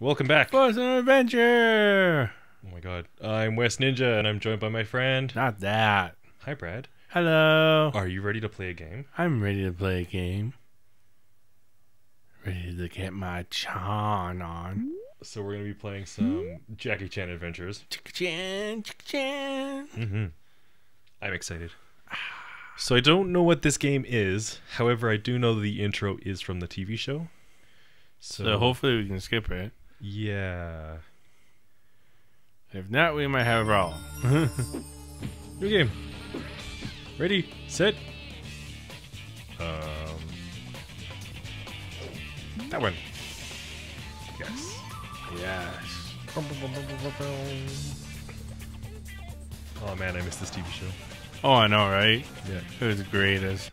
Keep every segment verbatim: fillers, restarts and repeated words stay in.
Welcome back for some adventure. Oh my god, I'm West Ninja and I'm joined by my friend. Not that. Hi Brad. Hello. Are you ready to play a game? I'm ready to play a game. Ready to get my chan on. So we're gonna be playing some Jackie Chan Adventures. Jackie Chan, Jackie Chan. Mm-hmm. I'm excited. So I don't know what this game is. However, I do know the intro is from the T V show. So, so hopefully we can skip it. Yeah. If not, we might have a problem. New game. Ready, set. Um, that one. Yes. Yes. Oh man, I missed this T V show. Oh, I know, right? Yeah. It was great as.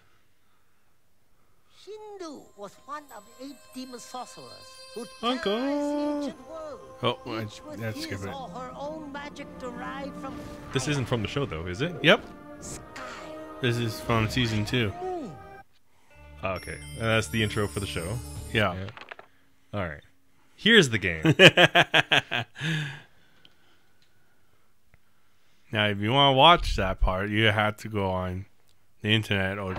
Shindu was one of eight demon sorcerers who terrorized the ancient world. Oh, that's skip it. Her own magic derived from this isn't from the show, though, is it? Yep. Sky. This is from season two. Mm. Okay, and that's the intro for the show. Yeah. yeah. All right. Here's the game. Now, if you want to watch that part, you have to go on the internet or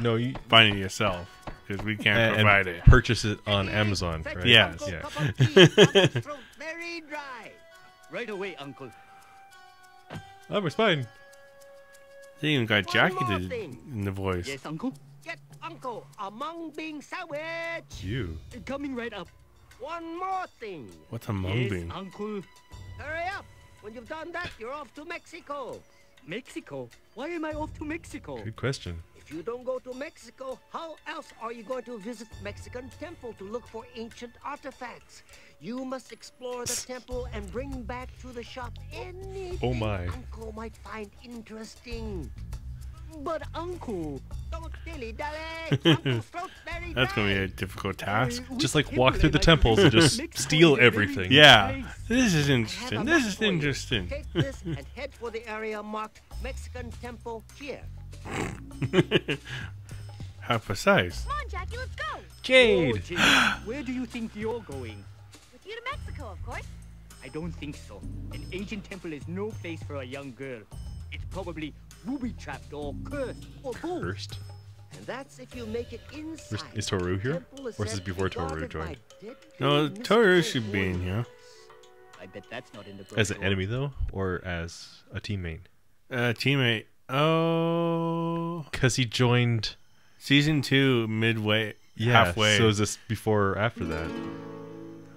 no, you find it yourself because we can't and, provide and it. Purchase it on Amazon, right? Yes. Yeah. Very dry. Right away, Uncle. Oh, my spine. They even got Jackie to, in the voice. Yes, Uncle. Get Uncle among being sandwich. You. Coming right up. One more thing. What's among yes, being? Uncle. Hurry up. When you've done that, you're off to Mexico. Mexico? Why am I off to Mexico? Good question. If you don't go to Mexico, how else are you going to visit Mexican Temple to look for ancient artifacts? You must explore the temple and bring back to the shop anything oh my. Uncle might find interesting. But Uncle, don't dilly dally. Uncle's throat very That's gonna be a difficult task. Uh, just like walk through the temples and just steal everything. Yeah, this is interesting. This is interesting. Take this and head for the area marked Mexican Temple here. How precise. Come on, Jackie, let's go. Jade. Oh, Jade, where do you think you're going? With you to Mexico, of course. I don't think so. An ancient temple is no place for a young girl. It's probably ruby trapped or cursed or both. Cursed? And that's if you make it inside. Is Toru here? Or is this before Toru joined? No, Toru should be in here. I bet that's not in the brochure. As an enemy though? Or as a teammate? Uh, teammate. Oh. Because he joined season two midway. Yeah, halfway. So is this before or after that?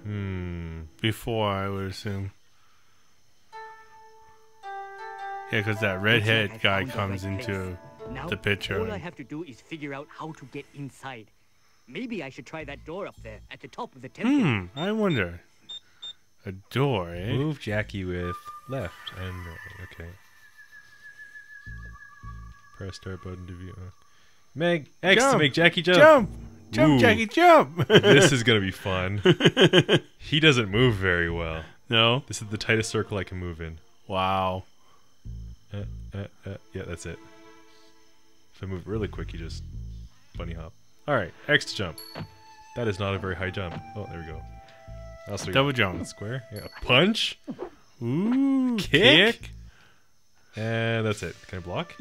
Hmm. Before, I would assume. Yeah, because that redhead guy comes into the picture. All I have to do is figure out how to get inside. Maybe I should try that door up there at the top of the temple. Hmm, I wonder. A door, eh? Move Jackie with left and right. Okay. Press start button to view. Meg X jump, to make Jackie jump. Jump, jump, Ooh. Jackie, jump. This is gonna be fun. He doesn't move very well. No. This is the tightest circle I can move in. Wow. Uh, uh, uh, yeah, that's it. If I move really quick, you just bunny hop. All right, X to jump. That is not a very high jump. Oh, there we go. Also, double jump. Square. Yeah. Punch. Ooh. Kick. kick. And that's it. Can I block?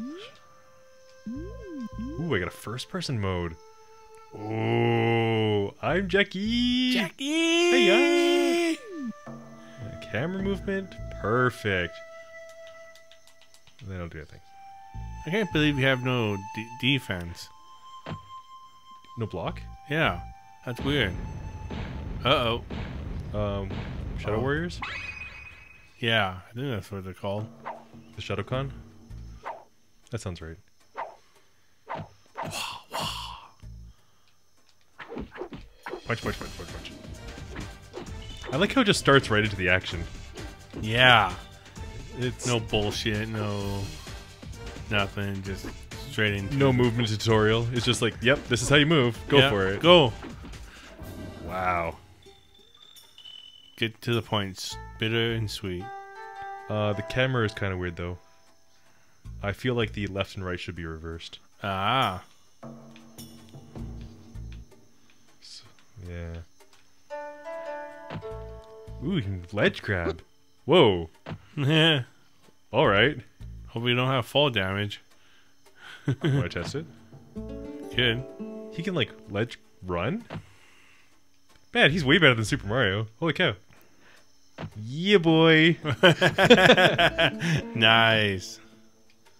Ooh, I got a first-person mode. Oh, I'm Jackie. Jackie. Hey, camera movement. Perfect. They don't do anything. I can't believe you have no d defense. No block? Yeah. That's weird. Uh oh. Um, Shadow oh. Warriors? Yeah, I think that's what they're called. The Shadow Con? That sounds right. Wah, wah. Punch, punch, punch, punch, punch. I like how it just starts right into the action. Yeah. It's no bullshit, no nothing, just straight into no movement tutorial. It's just like, yep, this is how you move. Go yep, for it. Go. Wow. Get to the point. Bitter and sweet. Uh, the camera is kind of weird, though. I feel like the left and right should be reversed. Ah. So, yeah. Ooh, we can ledge crab. Whoa. All right. Hope we don't have fall damage. Want to test it? Good. He can like ledge run? Man, he's way better than Super Mario. Holy cow. Yeah, boy. Nice.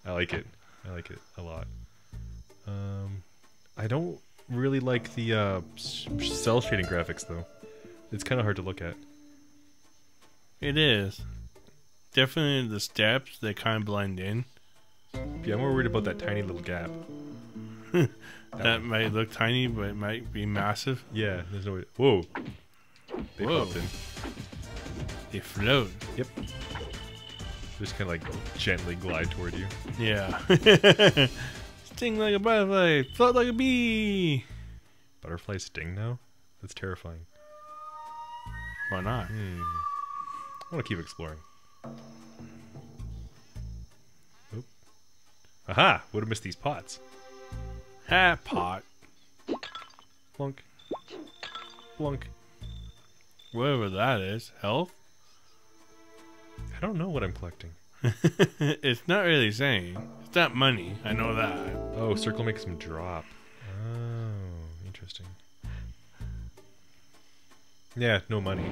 I like it. I like it a lot. Um, I don't really like the uh, cell shading graphics, though. It's kind of hard to look at. It is. Definitely the steps, they kind of blend in. Yeah, I'm more worried about that tiny little gap. that that might look tiny, but it might be massive. Yeah, there's no way. Whoa. They Whoa. popped in. They float. Yep. Just kind of like gently glide toward you. Yeah. Sting like a butterfly. Float like a bee. Butterfly sting now? That's terrifying. Why not? Hmm. I want to keep exploring. Oop. Aha! Would have missed these pots. Ha! Pot. Plunk. Plunk. Whatever that is. Health? I don't know what I'm collecting. It's not really saying. It's not money. I know that. Oh, circle makes them drop. Oh, interesting. Yeah, no money.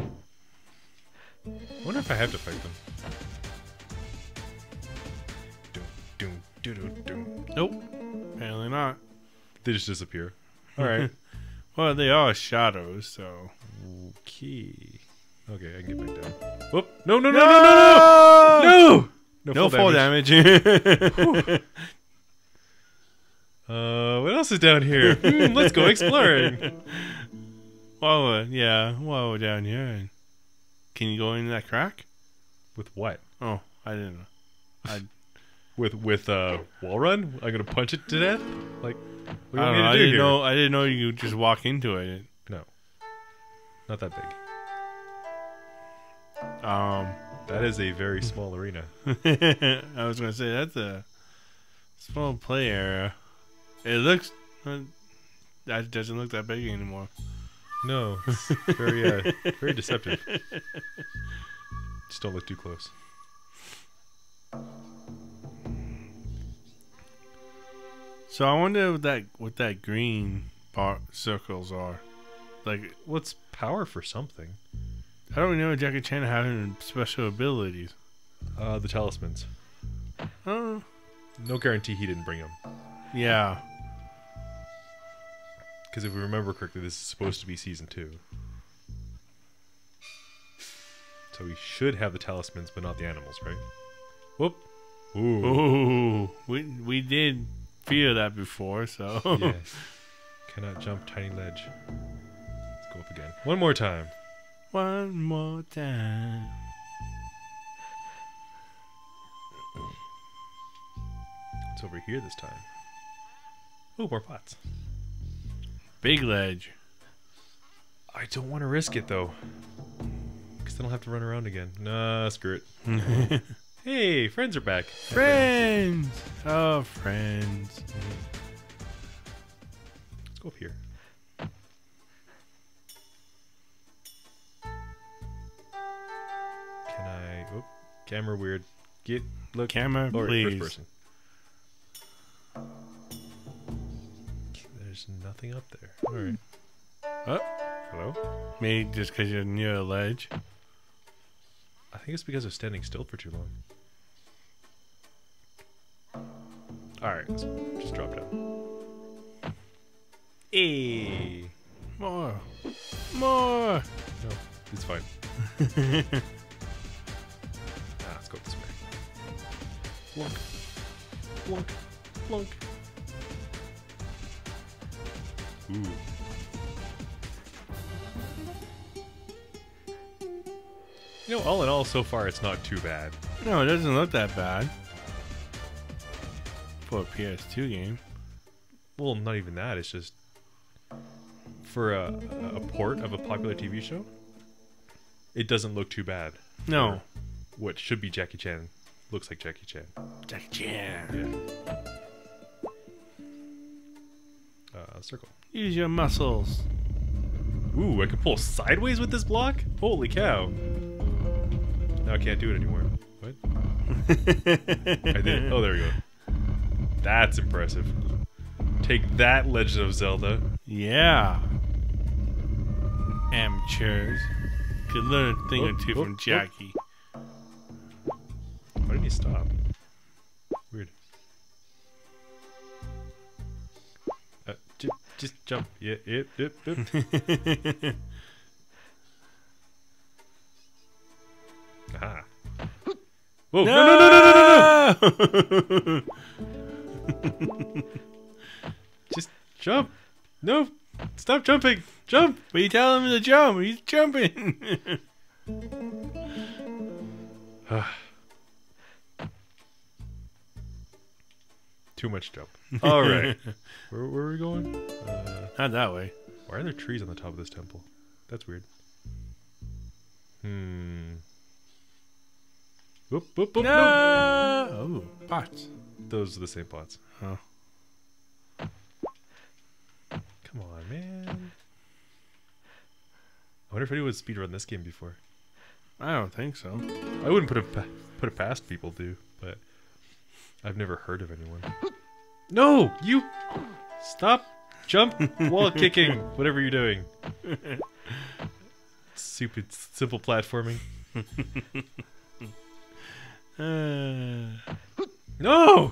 I wonder if I have to fight them. Doom, doom, doom, doom. Nope. Apparently not. They just disappear. Alright. Well, they are shadows, so... Okay. Okay, I can get back down. Whoop! No, no, no, no, no, no! No! No, no fall damage. Fall damage. uh, what else is down here? mm, let's go exploring. While we're, yeah, while we're down here, can you go into that crack? With what? Oh, I didn't know. I with with uh, wall run? I'm gonna punch it to death? Like, what do you want me to do here? I didn't know. I didn't know you could just walk into it. No, not that big. Um, that is a very small arena. I was gonna say that's a small play area. It looks uh, that doesn't look that big anymore. No, it's very uh, very deceptive. Just don't look too close. So I wonder what that what that green bar circles are. Like, what's power for something? I don't know Jackie Chan having special abilities. Uh, the talismans. Uh, no guarantee he didn't bring them. Yeah. Because if we remember correctly, this is supposed to be season two. So we should have the talismans, but not the animals, right? Whoop. Ooh. Ooh. We, we did fear that before, so... yeah. Cannot jump tiny ledge. Let's go up again. One more time. One more time. It's over here this time. Oh, more pots. Big ledge. I don't want to risk it though, because then I'll have to run around again. Nah, screw it. Hey, friends are back. Friends. Oh, friends. Let's go up here. Camera weird. Get look. Camera, lower, please. First person. There's nothing up there. All right. Oh, hello. Maybe just because you're near a ledge. I think it's because I was standing still for too long. All right, let's just drop down. Hey, more, more. No, it's fine. This way. Plunk, plunk, plunk. Ooh. You know, all in all, so far it's not too bad. No, it doesn't look that bad for a P S two game. Well, not even that. It's just for a, a port of a popular T V show. It doesn't look too bad. No. For what should be Jackie Chan looks like Jackie Chan. Jackie Chan. Yeah. Uh, circle. Use your muscles. Ooh, I can pull sideways with this block? Holy cow. Now I can't do it anymore. What? I did. Oh, there we go. That's impressive. Take that, Legend of Zelda. Yeah. Amateurs. Could learn a thing oh, or two oh, from Jackie. Oh. Why didn't he stop? Weird. Uh, j just jump. Yeah, yep, yep, yep. Aha. Whoa, no, no, no, no, no, no, no. Just jump. No, stop jumping. Jump. But you tell him to jump. He's jumping. Too much jump. All right. Where, where are we going? Uh, Not that way. Why are there trees on the top of this temple? That's weird. Hmm. Whoop, whoop, whoop, no! no! Oh, pots. Those are the same pots. Huh. Come on, man. I wonder if anyone would speedrun this game before. I don't think so. I wouldn't put it, put it past people do, but I've never heard of anyone. No! You! Stop! Jump! Wall kicking! Whatever you're doing. Stupid, simple platforming. Uh, no!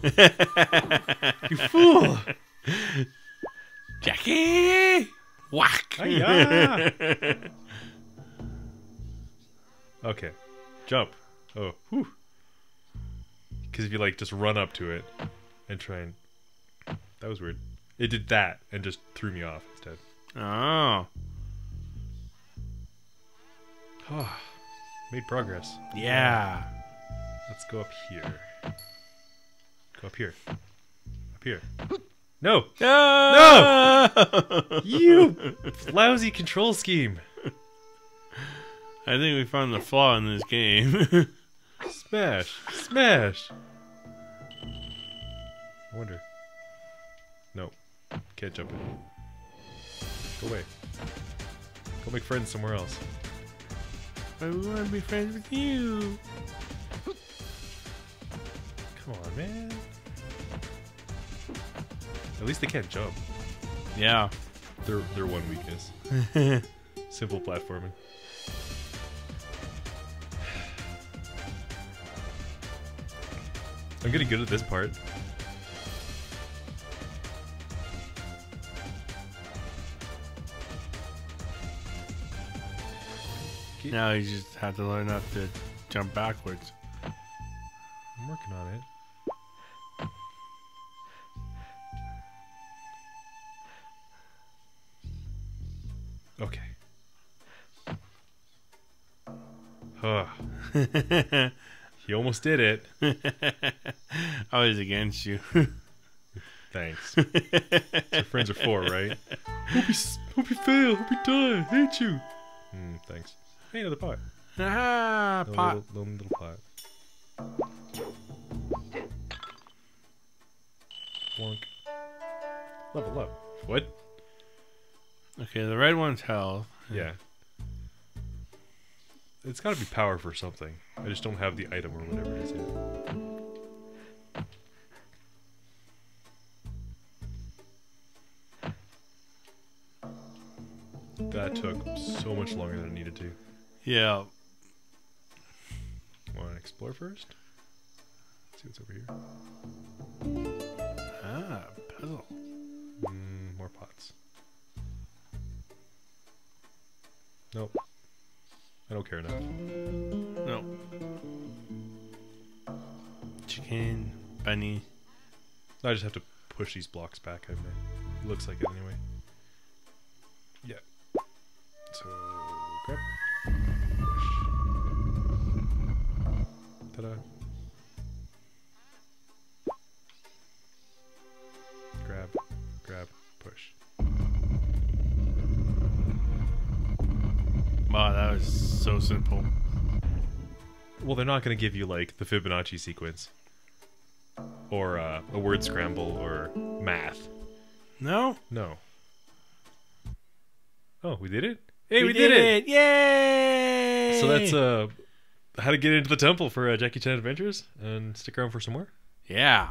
You fool! Jackie! Whack! Hi-ya! Okay. Jump. Oh, whew. Because if you, like, just run up to it and try and... That was weird. It did that and just threw me off instead. Oh. Oh. Made progress. Yeah. Let's go up here. Go up here. Up here. No! No! No! You lousy control scheme. I think we found the flaw in this game. Smash! Smash! I wonder. No. Can't jump in. Go away. Go make friends somewhere else. I want to be friends with you. Come on, man. At least they can't jump. Yeah. They're, they're one weakness. Simple platforming. I'm getting good at this part. Now you just have to learn not to jump backwards. I'm working on it. Okay. Huh. He almost did it. I was against you. Thanks. Your friends are for, right? Hope you, hope you fail. Hope you die. Hate you. Mm, thanks. Hey, another pot. Ah, no, pot. Little, little, little pot. Wonk. Level up. What? Okay, the red one's health. Yeah. It's gotta be power for something. I just don't have the item or whatever it is yet. That took so much longer than it needed to. Yeah. Wanna explore first? Let's see what's over here. Ah, puzzle. Mm, more pots. Nope. I don't care enough. Nope. Chicken, bunny. I just have to push these blocks back, I mean. Looks like it anyway. Yeah. So, grab. Push. Ta-da. Grab, grab, push. Wow, that was so simple. Well, they're not going to give you, like, the Fibonacci sequence. Or uh, a word scramble or math. No? No. Oh, we did it? Hey, we, we did, did it. it! Yay! So that's uh, how to get into the temple for uh, Jackie Chan Adventures, and stick around for some more. Yeah.